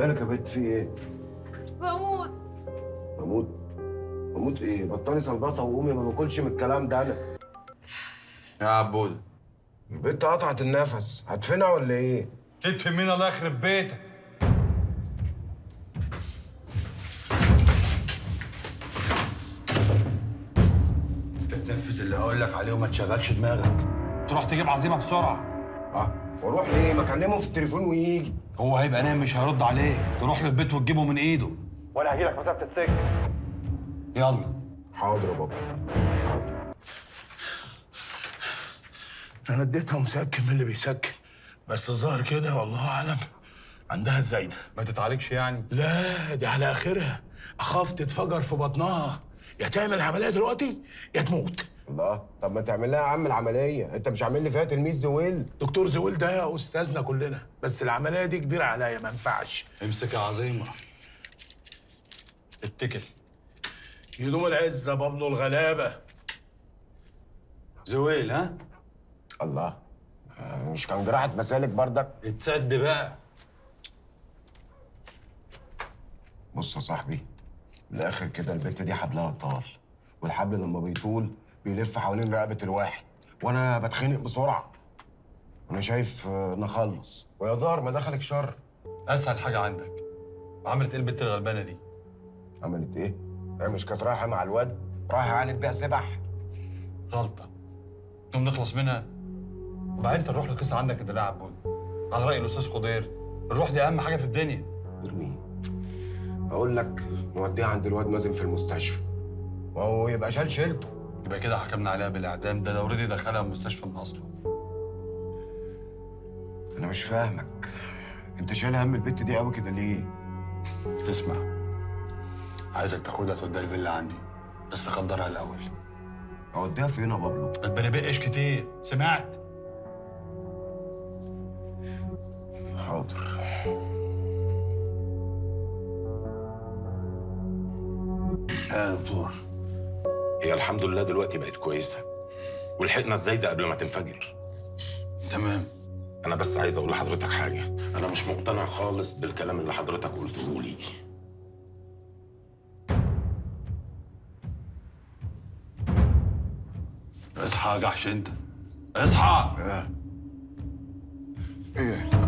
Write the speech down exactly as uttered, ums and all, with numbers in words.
مالك يا بنت في ايه؟ بموت. بموت؟ بموت ايه؟ بطلي صلبطه وقومي، ما باكلش من الكلام ده انا. يا عبود البنت قطعت النفس، هتفنى ولا ايه؟ تدفن مين الله يخرب بيتك؟ انت تنفذ اللي هقول لك عليه وما تشغلش دماغك، تروح تجيب عزيمه بسرعه. اه واروح ليه؟ ما اكلمه في التليفون ويجي، هو هيبقى نايم مش هيرد عليك، تروح له البيت وتجيبه من ايده وانا هجيلك مسافه السجن. يلا. حاضر يا بابا، حاضر. انا اديتها مسكن من اللي بيسكن، بس الظاهر كده والله اعلم عندها الزايده. ما تتعالجش يعني؟ لا دي على اخرها، اخاف تتفجر في بطنها، يا تعمل عمليه دلوقتي يا تموت. الله، طب ما تعمل لها يا عم العمليه، انت مش عامل لي فيها تلميذ زويل؟ دكتور زويل ده استاذنا كلنا، بس العمليه دي كبيره عليا ما ينفعش. امسك يا عظيمه. اتكل. يدوم العزه بابلو الغلابه. زويل ها؟ الله، مش كان جراحه مسالك بردك؟ اتسد بقى. بص يا صاحبي، من الاخر كده البت دي حبلها طال، والحبل لما بيطول بيلف حوالين رقبه الواحد، وانا بتخنق بسرعه. انا شايف نخلص، ويا دار ما دخلك شر. اسهل حاجه عندك. عملت ايه البت الغلبانه دي؟ عملت ايه؟ هي مش كانت رايحه مع الواد؟ رايحه عالب بيها سبح. غلطه. تقوم نخلص منها؟ وبعدين تروح للقصه عندك الدلاعه عبود. على راي الاستاذ خضير، الروح دي اهم حاجه في الدنيا. ارميه. اقول لك نوديها عند الواد مازن في المستشفى، وهو يبقى شال شيلته. يبقى كده حكمنا عليها بالاعدام، ده لو رضي دخلها المستشفى من اصله. انا مش فاهمك، انت شايل هم البت دي قوي كده ليه؟ اسمع، عايزك تاخدها توديها الفيلا عندي، بس قدرها الاول. اوديها فين يا بابلو؟ ما تبلبقش كتير، سمعت؟ حاضر. يا دكتور، هي الحمد لله دلوقتي بقت كويسه، ولحقنا الزايده قبل ما تنفجر. تمام. انا بس عايز اقول لحضرتك حاجه، انا مش مقتنع خالص بالكلام اللي حضرتك قلته لي. اصحى يا جحش، انت اصحى. ايه؟